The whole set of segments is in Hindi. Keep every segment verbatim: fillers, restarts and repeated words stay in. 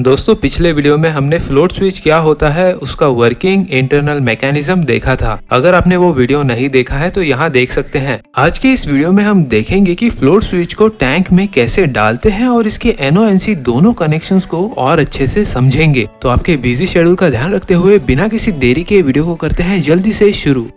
दोस्तों पिछले वीडियो में हमने फ्लोट स्विच क्या होता है उसका वर्किंग इंटरनल मैकेनिज्म देखा था। अगर आपने वो वीडियो नहीं देखा है तो यहाँ देख सकते हैं। आज के इस वीडियो में हम देखेंगे कि फ्लोट स्विच को टैंक में कैसे डालते हैं और इसके एनओएनसी दोनों कनेक्शंस को और अच्छे से समझेंगे। तो आपके बिजी शेड्यूल का ध्यान रखते हुए बिना किसी देरी के वीडियो को करते हैं जल्दी से शुरू।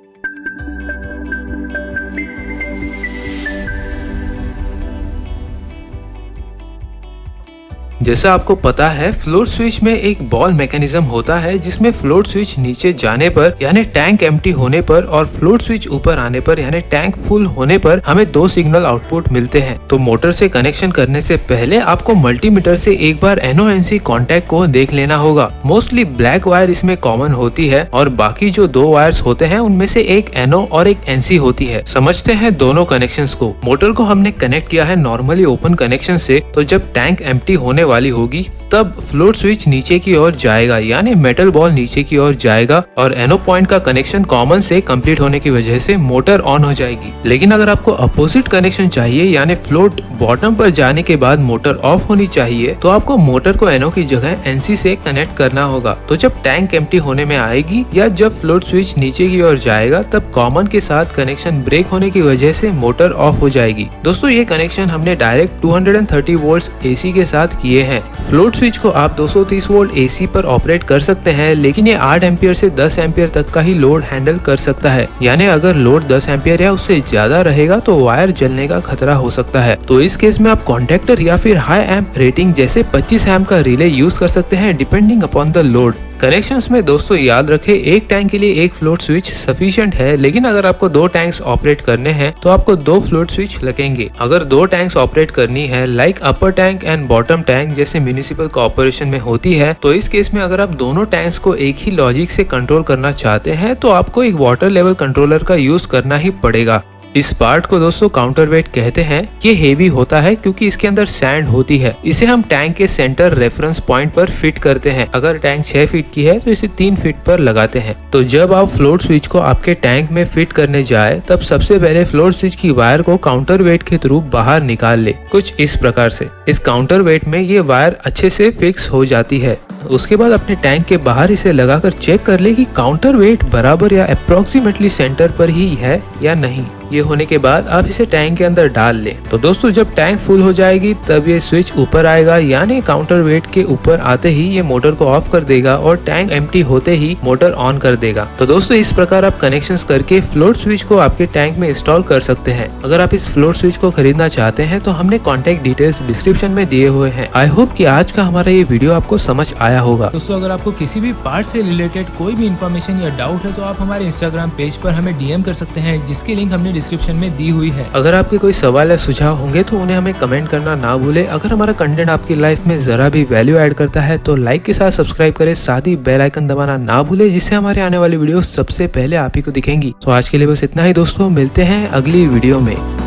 जैसा आपको पता है फ्लोट स्विच में एक बॉल मैकेनिज्म होता है जिसमें फ्लोट स्विच नीचे जाने पर यानी टैंक एम्प्टी होने पर और फ्लोट स्विच ऊपर आने पर यानी टैंक फुल होने पर हमें दो सिग्नल आउटपुट मिलते हैं। तो मोटर से कनेक्शन करने से पहले आपको मल्टीमीटर से एक बार एनओएनसी कांटेक्ट को देख लेना होगा। मोस्टली ब्लैक वायर इसमें कॉमन होती है और बाकी जो दो वायर्स होते हैं उनमें से एक एनओ और एक एनसी होती है। समझते हैं दोनों कनेक्शन को। मोटर को हमने कनेक्ट किया है नॉर्मली ओपन कनेक्शन से, तो जब टैंक एम्प्टी होने वाली होगी तब फ्लोट स्विच नीचे की ओर जाएगा यानी मेटल बॉल नीचे की ओर जाएगा और एनो पॉइंट का कनेक्शन कॉमन से कंप्लीट होने की वजह से मोटर ऑन हो जाएगी। लेकिन अगर आपको अपोजिट कनेक्शन चाहिए यानी फ्लोट बॉटम पर जाने के बाद मोटर ऑफ होनी चाहिए तो आपको मोटर को एनो की जगह एनसी से कनेक्ट करना होगा। तो जब टैंक एम्प्टी होने में आएगी या जब फ्लोट स्विच नीचे की ओर जाएगा तब कॉमन के साथ कनेक्शन ब्रेक होने की वजह से मोटर ऑफ हो जाएगी। दोस्तों ये कनेक्शन हमने डायरेक्ट दो सौ तीस वोल्ट एसी के साथ किए हैं। फ्लोट स्विच को आप दो सौ तीस वोल्ट एसी पर ऑपरेट कर सकते हैं लेकिन ये आठ एम्पीयर से दस एम्पीयर तक का ही लोड हैंडल कर सकता है। यानी अगर लोड दस एम्पीयर या उससे ज्यादा रहेगा तो वायर जलने का खतरा हो सकता है। तो इस केस में आप कॉन्टेक्टर या फिर हाई एम्प रेटिंग जैसे पच्चीस एम्प का रिले यूज कर सकते हैं depending upon the load. Connections में दोस्तों याद रखें एक टैंक के लिए एक फ्लोट स्विच सफिशिएंट है, लेकिन अगर आपको दो टैंक्स ऑपरेट करने हैं तो आपको दो फ्लोट स्विच लगेंगे। अगर दो टैंक्स ऑपरेट करनी है like upper tank and bottom tank जैसे म्यूनिसिपल कॉर्पोरेशन में होती है, तो इस केस में अगर आप दोनों टैंक्स को एक ही लॉजिक से कंट्रोल करना चाहते हैं तो आपको एक वाटर लेवल कंट्रोलर का यूज करना ही पड़ेगा। इस पार्ट को दोस्तों काउंटरवेट कहते हैं। ये हेवी होता है क्योंकि इसके अंदर सैंड होती है। इसे हम टैंक के सेंटर रेफरेंस पॉइंट पर फिट करते हैं। अगर टैंक छह फीट की है तो इसे तीन फीट पर लगाते हैं। तो जब आप फ्लोट स्विच को आपके टैंक में फिट करने जाए तब सबसे पहले फ्लोट स्विच की वायर को काउंटरवेट के थ्रू बाहर निकाल ले, कुछ इस प्रकार से। इस काउंटरवेट में ये वायर अच्छे से फिक्स हो जाती है। उसके बाद अपने टैंक के बाहर इसे लगाकर चेक कर ले कि काउंटरवेट बराबर या अप्रोक्सीमेटली सेंटर पर ही है या नहीं। ये होने के बाद आप इसे टैंक के अंदर डाल ले। तो दोस्तों जब टैंक फुल हो जाएगी तब ये स्विच ऊपर आएगा यानी काउंटरवेट के ऊपर आते ही ये मोटर को ऑफ कर देगा और टैंक एम्प्टी होते ही मोटर ऑन कर देगा। तो दोस्तों इस प्रकार आप कनेक्शंस करके फ्लोट स्विच को आपके टैंक में इंस्टॉल कर सकते हैं। अगर आप इस फ्लोट स्विच को खरीदना चाहते हैं तो हमने कॉन्टेक्ट डिटेल्स डिस्क्रिप्शन में दिए हुए हैं। आई होप कि आज का हमारा ये वीडियो आपको समझ आया होगा। दोस्तों अगर आपको किसी भी पार्ट से रिलेटेड कोई भी इन्फॉर्मेशन या डाउट है तो आप हमारे इंस्टाग्राम पेज पर हमें डीएम कर सकते हैं जिसकी लिंक हमने डिस्क्रिप्शन में दी हुई है। अगर आपके कोई सवाल या सुझाव होंगे तो उन्हें हमें कमेंट करना ना भूले। अगर हमारा कंटेंट आपकी लाइफ में जरा भी वैल्यू ऐड करता है तो लाइक के साथ सब्सक्राइब करें, साथ ही बेल आइकन दबाना ना भूले जिससे हमारे आने वाली वीडियो सबसे पहले आप ही को दिखेंगी। तो आज के लिए बस इतना ही दोस्तों, मिलते हैं अगली वीडियो में।